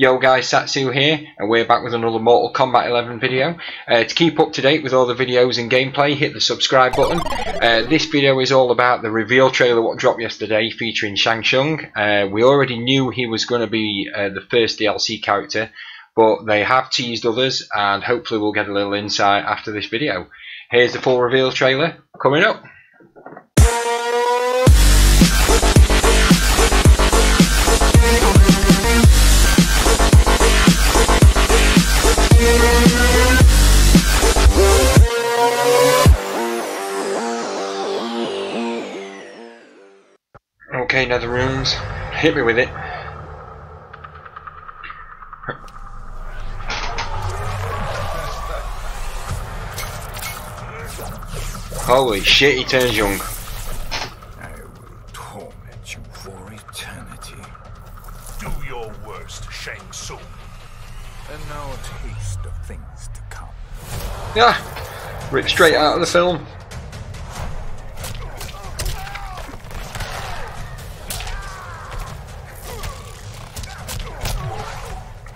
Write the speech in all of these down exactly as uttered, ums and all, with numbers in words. Yo guys, Satsu here, and we're back with another Mortal Kombat eleven video. Uh, to keep up to date with all the videos and gameplay, hit the subscribe button. Uh, this video is all about the reveal trailer what dropped yesterday featuring Shang Tsung. Uh, we already knew he was going to be uh, the first D L C character, but they have teased others, and hopefully we'll get a little insight after this video. Here's the full reveal trailer coming up. Okay, Netherrealms, hit me with it. Holy shit, he turns young. I will torment you for eternity. Do your worst, Shang Tsung. And now a taste of things to come. Yeah, ripped straight out of the film.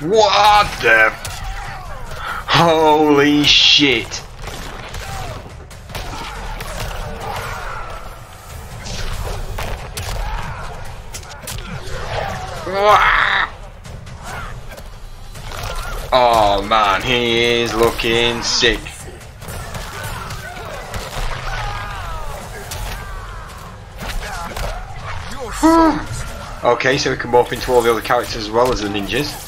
What the? Holy shit. Oh man, he is looking sick. Okay, so we can morph into all the other characters as well as the ninjas.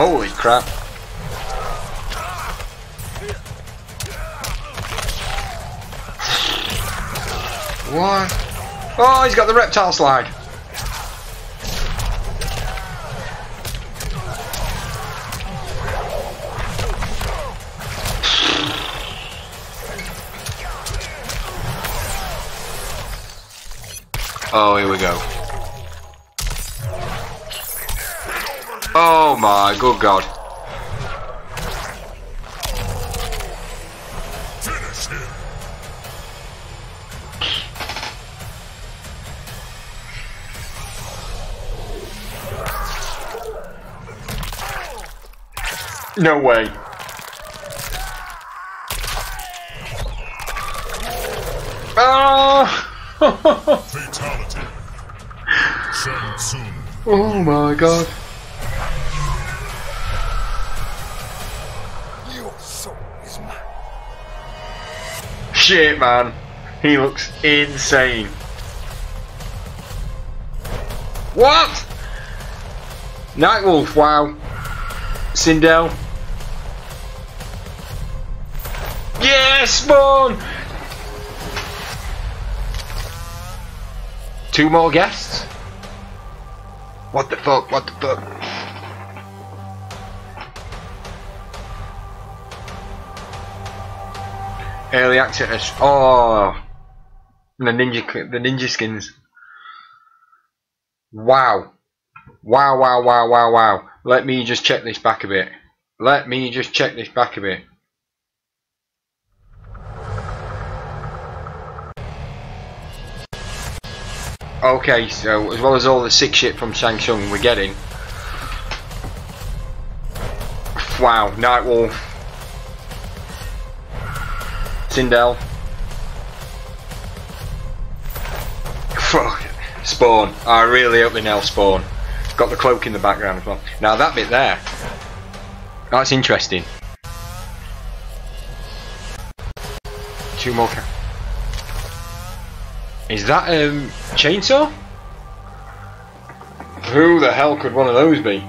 Holy crap. What? Oh, he's got the reptile slide. Oh, here we go. Oh my good god. No way. Oh, fatality. Oh my god. Shit, man, he looks insane. What? Nightwolf, wow. Sindel. Yes, Spawn. Two more guests. What the fuck? What the fuck? Early access. Oh, the ninja, the ninja skins. Wow, wow, wow, wow, wow, wow. Let me just check this back a bit. Let me just check this back a bit. Okay, so as well as all the sick shit from Shang Tsung, we're getting. Wow, Nightwolf. Sindel. Fuck. Spawn. I really hope they nail Spawn. Got the cloak in the background as well. Now that bit there. That's interesting. Two more. Is that a um, chainsaw? Who the hell could one of those be?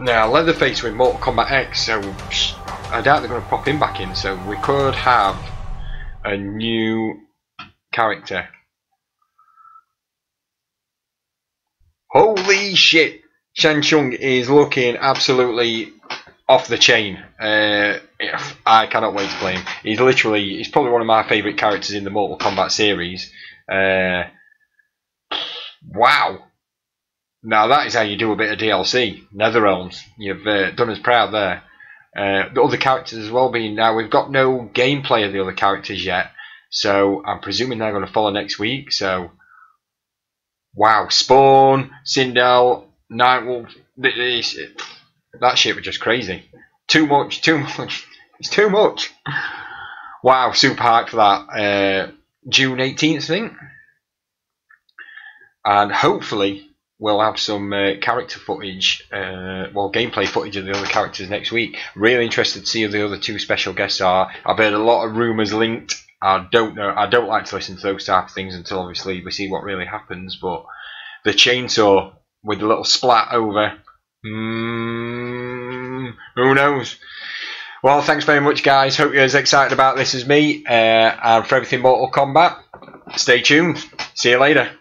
Now, Leatherface with Mortal Kombat X, so I doubt they're going to pop him back in, so we could have a new character. Holy shit! Shang Tsung is looking absolutely off the chain. Uh, I cannot wait to play him. He's literally, he's probably one of my favourite characters in the Mortal Kombat series. Uh, wow! Now that is how you do a bit of D L C. Netherrealms, you've uh, done us proud there. Uh, the other characters as well being now, we've got no gameplay of the other characters yet, so I'm presuming they're going to follow next week, so Wow, Spawn, Sindel, Nightwolf, that shit was just crazy. Too much, too much. It's too much. Wow, super hyped for that. Uh, June eighteenth, I think. And hopefully we'll have some uh, character footage, uh, well, gameplay footage of the other characters next week. Really interested to see who the other two special guests are. I've heard a lot of rumours linked. I don't know. I don't like to listen to those type of things until obviously we see what really happens. But the chainsaw with the little splat over. Mm, who knows? Well, thanks very much, guys. Hope you're as excited about this as me. Uh, and for everything Mortal Kombat, stay tuned. See you later.